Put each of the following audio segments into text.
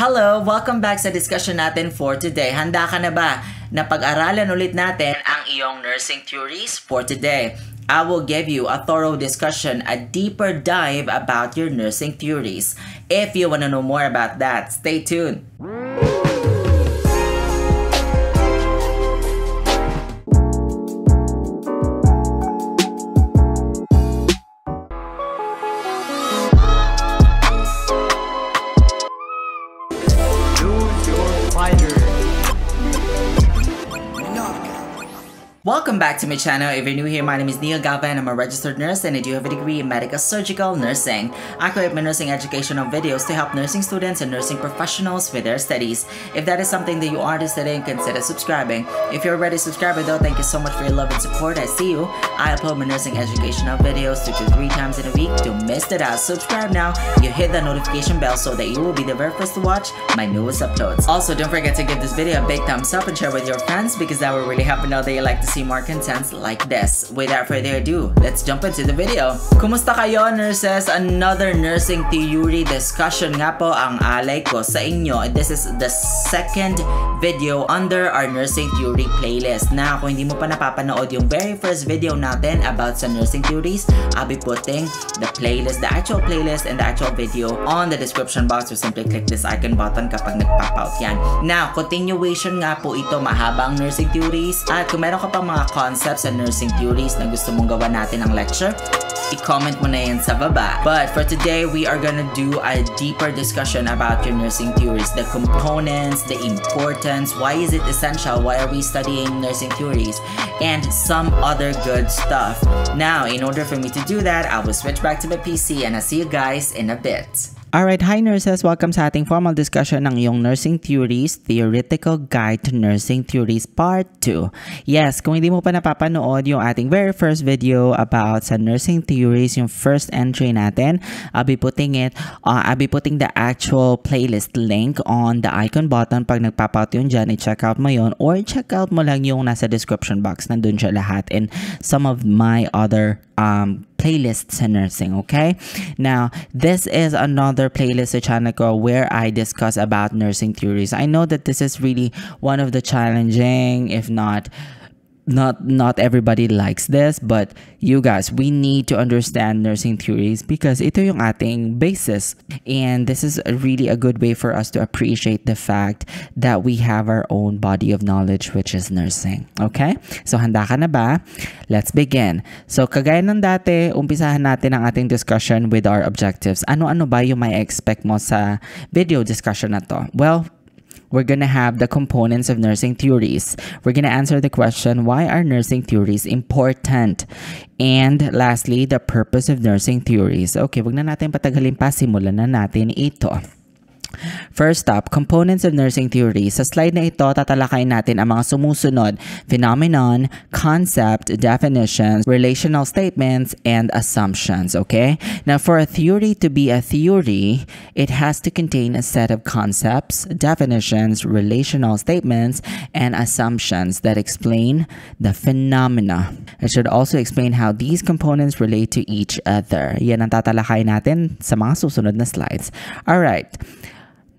Hello! Welcome back sa discussion natin for today. Handa ka na ba na pag-aralan ulit natin ang iyong nursing theories for today? I will give you a thorough discussion, a deeper dive about your nursing theories. If you want to know more about that, stay tuned! Welcome back to my channel. If you're new here, my name is Neil Galve and I'm a registered nurse and I do have a degree in medical surgical nursing. I create my nursing educational videos to help nursing students and nursing professionals with their studies. If that is something that you are interested in, consider subscribing. If you're already a subscriber though, thank you so much for your love and support. I see you. I upload my nursing educational videos 2 to 3 times in a week. Don't miss it out. Subscribe now. You hit the notification bell so that you will be the very first to watch my newest uploads. Also, don't forget to give this video a big thumbs up and share with your friends because that will really help me know that you like to see more contents like this. Without further ado, let's jump into the video. Kumusta kayo, nurses? Another nursing theory discussion nga po ang alay ko sa inyo. This is the second video under our nursing theory playlist. Na kung hindi mo pa napapanood yung very first video natin about sa nursing theories, I'll be putting the playlist, the actual playlist and the actual video on the description box. So simply click this icon button kapag nag-pop out yan. Now, continuation nga po ito, mahabang nursing theories. At kung meron ka pa mga concepts and nursing theories na gusto mong gawa natin ng lecture, i-comment mo na yan sa baba. But for today, we are gonna do a deeper discussion about your nursing theories, the components, the importance, why is it essential, why are we studying nursing theories, and some other good stuff. Now, in order for me to do that, I will switch back to my PC and I'll see you guys in a bit. Alright, hi nurses! Welcome sa ating formal discussion ng iyong Nursing Theories, Theoretical Guide to Nursing Theories Part 2. Yes, kung hindi mo pa napapanood yung ating very first video about sa Nursing Theories, yung first entry natin, I'll be putting the actual playlist link on the icon button. Pag nagpop-out yun dyan, i-check out mo yun or check out mo lang yung nasa description box. Nandun siya lahat and some of my other playlists in nursing, okay? Now, this is another playlist sa channel ko where I discuss about nursing theories. I know that this is really one of the challenging, if not everybody likes this, but you guys, we need to understand nursing theories because ito yung ating basis, and this is really a good way for us to appreciate the fact that we have our own body of knowledge, which is nursing. Okay, so handa ka na ba? Let's begin. So kagaya ng dati, umpisahan natin ang ating discussion with our objectives. Ano-ano ba yung may expect mo sa video discussion na to? Well, we're gonna have the components of nursing theories. We're gonna answer the question, why are nursing theories important? And lastly, the purpose of nursing theories. Okay, wag na natin patagalin pa, simulan na natin ito. First up, components of nursing theory. Sa slide na ito, tatalakayin natin ang mga sumusunod: phenomenon, concept, definitions, relational statements, and assumptions, okay? Now, for a theory to be a theory, it has to contain a set of concepts, definitions, relational statements, and assumptions that explain the phenomena. It should also explain how these components relate to each other. Yan ang tatalakayin natin sa mga susunod na slides. Alright.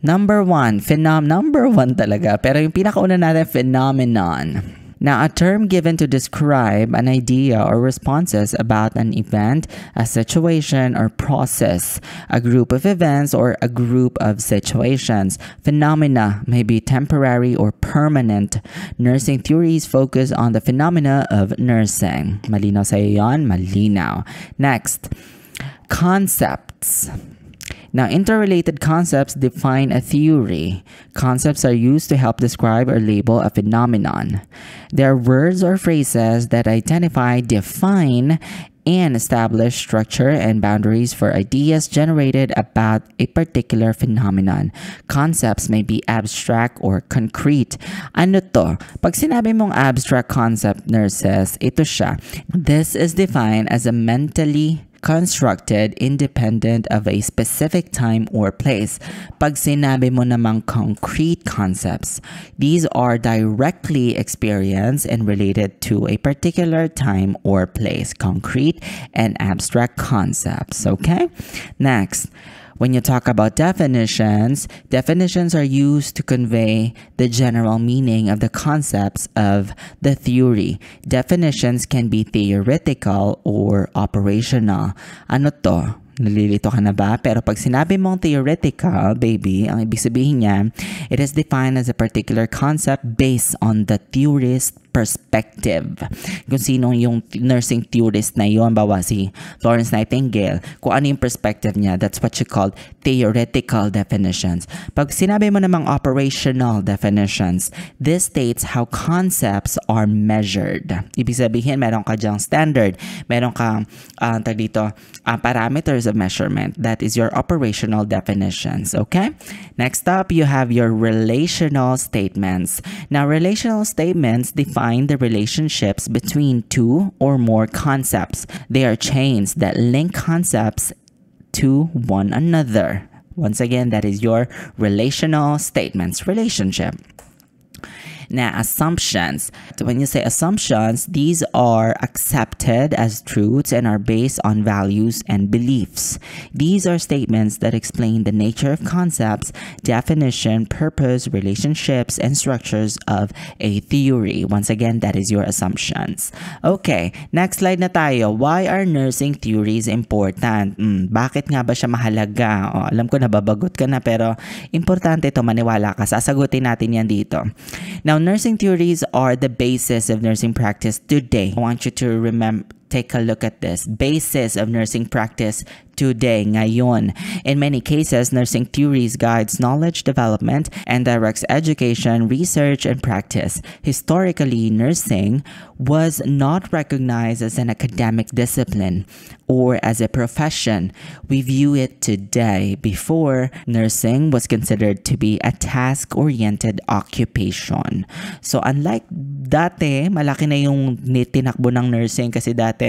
Number one, number one talaga, pero yung pinakauna natin, phenomenon. Now, a term given to describe an idea or responses about an event, a situation, or process, a group of events, or a group of situations. Phenomena may be temporary or permanent. Nursing theories focus on the phenomena of nursing. Malinaw sa'yo yan? Malinaw. Next, concepts. Now, interrelated concepts define a theory. Concepts are used to help describe or label a phenomenon. They are words or phrases that identify, define, and establish structure and boundaries for ideas generated about a particular phenomenon. Concepts may be abstract or concrete. Ano to? Pag sinabi mong abstract concept, nurses, ito siya. This is defined as a mentally constructed independent of a specific time or place. Pag sinabi mo namang concrete concepts, these are directly experienced and related to a particular time or place. Concrete and abstract concepts, okay? Next, When you talk about definitions, definitions are used to convey the general meaning of the concepts of the theory. Definitions can be theoretical or operational. Ano to? Nalilito ka na ba? Pero pag sinabi mong theoretical, baby, ang ibig sabihin niya, it is defined as a particular concept based on the theorist's perspective. Kung sino yung nursing theorist na yon, bawa si Florence Nightingale, kung ano yung perspective niya, that's what you call theoretical definitions. Pag sinabi mo namang operational definitions, this states how concepts are measured. Ibig sabihin, meron ka dyang standard, meron kang parameters of measurement. That is your operational definitions, okay? Next up, you have your relational statements. Now, relational statements define the relationships between two or more concepts. They are chains that link concepts to one another. Once again, that is your relational statements, relationship. Now, assumptions. So when you say assumptions, these are accepted as truths and are based on values and beliefs. These are statements that explain the nature of concepts, definition, purpose, relationships, and structures of a theory. Once again, that is your assumptions. Okay, next slide na tayo. Why are nursing theories important? Bakit nga ba siya mahalaga? Oh, alam ko nababagot ka na, pero importante ito, maniwala ka. Sasagutin natin yan dito. Now, nursing theories are the basis of nursing practice today. I want you to remember, take a look at this. Basis of nursing practice today, ngayon. In many cases, nursing theories guides knowledge development and directs education, research, and practice. Historically, nursing was not recognized as an academic discipline or as a profession. We view it today. Before, nursing was considered to be a task-oriented occupation. So, unlike dati, malaki na yung tinakbo ng nursing kasi dati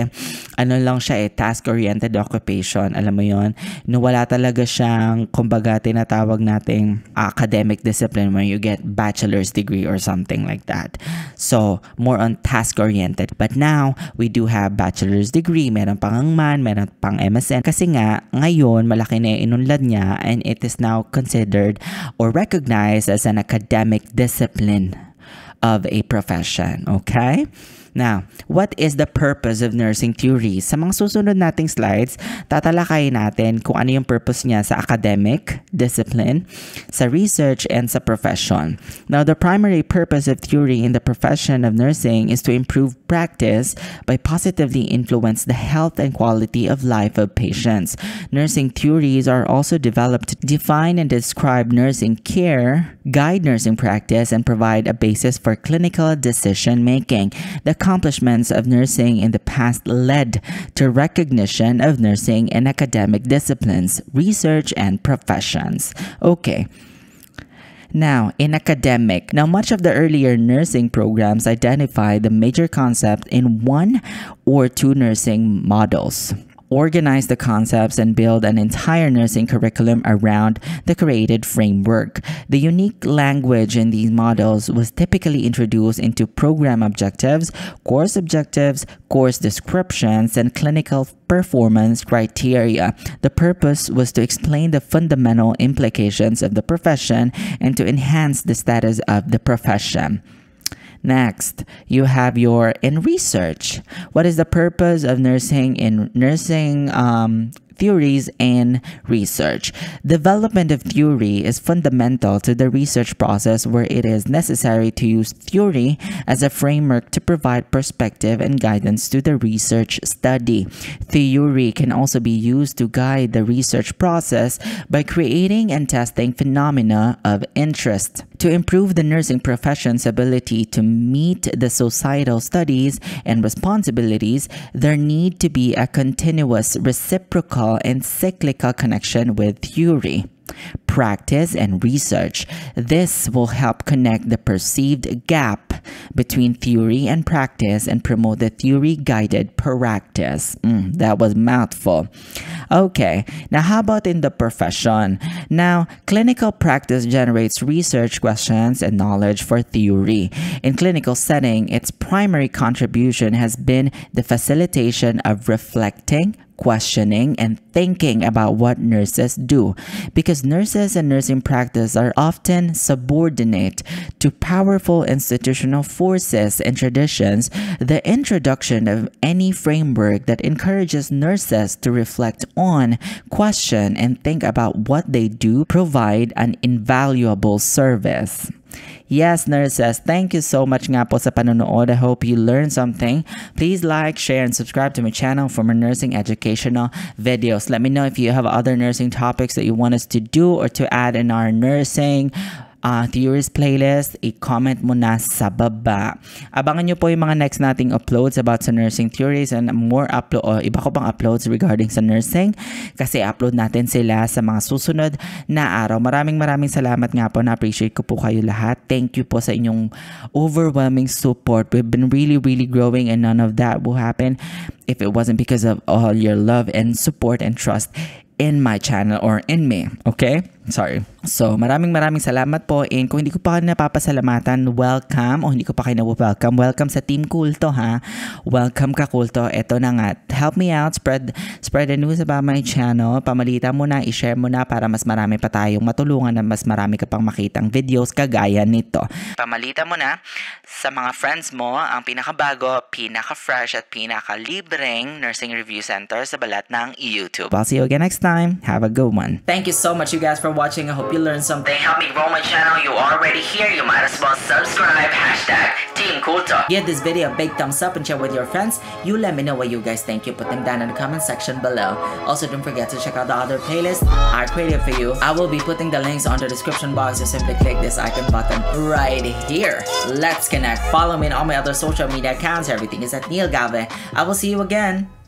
ano lang siya eh, task-oriented occupation. Alam mo yun? No, wala talaga siyang, kumbaga, tinatawag nating academic discipline when you get bachelor's degree or something like that. So, more on task-oriented. But now, we do have bachelor's degree. Meron pang angman, meron pang MSN. Kasi nga, ngayon, malaki na inunlad niya and it is now considered or recognized as an academic discipline of a profession. Okay? Now, what is the purpose of nursing theories? Sa mga susunod nating slides, tatalakayin natin kung ano yung purpose niya sa academic discipline, sa research, and sa profession. Now, the primary purpose of theory in the profession of nursing is to improve practice by positively influence the health and quality of life of patients. Nursing theories are also developed to define and describe nursing care, guide nursing practice, and provide a basis for clinical decision-making. The accomplishments of nursing in the past led to recognition of nursing in academic disciplines, research, and professions. Okay. Now, in academic. Now, much of the earlier nursing programs identify the major concept in one or two nursing models, organize the concepts, and build an entire nursing curriculum around the created framework. The unique language in these models was typically introduced into program objectives, course descriptions, and clinical performance criteria. The purpose was to explain the fundamental implications of the profession and to enhance the status of the profession. Next, you have your in research. What is the purpose of nursing in nursing theories and research? Development of theory is fundamental to the research process, where it is necessary to use theory as a framework to provide perspective and guidance to the research study. Theory can also be used to guide the research process by creating and testing phenomena of interest to improve the nursing profession's ability to meet the societal studies and responsibilities. There need to be a continuous reciprocal and cyclical connection with theory, practice, and research. This will help connect the perceived gap between theory and practice and promote the theory-guided practice. That was mouthful. Okay, now how about in the profession? Now, clinical practice generates research questions and knowledge for theory. In clinical setting, its primary contribution has been the facilitation of reflecting, questioning and thinking about what nurses do, because nurses and nursing practice are often subordinate to powerful institutional forces and traditions. The introduction of any framework that encourages nurses to reflect on, question, and think about what they do provide an invaluable service. Yes, nurses, thank you so much nga po sa panonood. I hope you learned something. Please like, share, and subscribe to my channel for more nursing educational videos. Let me know if you have other nursing topics that you want us to do or to add in our nursing theories playlist. I-comment mo na sa baba. Abangan nyo po yung mga next nating uploads about sa nursing theories and more iba ko pang uploads regarding sa nursing, kasi upload natin sila sa mga susunod na araw. Maraming salamat nga po, na appreciate ko po kayo lahat. Thank you po sa inyong overwhelming support. We've been really growing, and none of that will happen if it wasn't because of all your love and support and trust in my channel or in me, okay? Sorry. So, maraming salamat po. And kung hindi ko pa napapasalamatan, welcome. O hindi ko pa kayo na-welcome. Welcome sa Team Kulto, ha? Welcome ka, Kulto. Eto na nga. Help me out. Spread the news about my channel. Pamalita mo na, i-share mo na para mas marami pa tayong matulungan na mas marami ka pang makitang videos kagaya nito. Pamalita mo na sa mga friends mo ang pinakabago, pinaka-fresh, at pinaka-libreng nursing review center sa balat ng YouTube. I'll see you again next time. Have a good one. Thank you so much, you guys, for watching. I hope you learned something. They help me grow my channel. You already here, you might as well subscribe. #TeamKulto. Give this video a big thumbs up and share with your friends. You let me know what you guys think. You put them down in the comment section below. Also, don't forget to check out the other playlists I created for you. I will be putting the links on the description box. You simply click this icon button right here. Let's connect. Follow me on all my other social media accounts. Everything is at Neil Galve. I will see you again.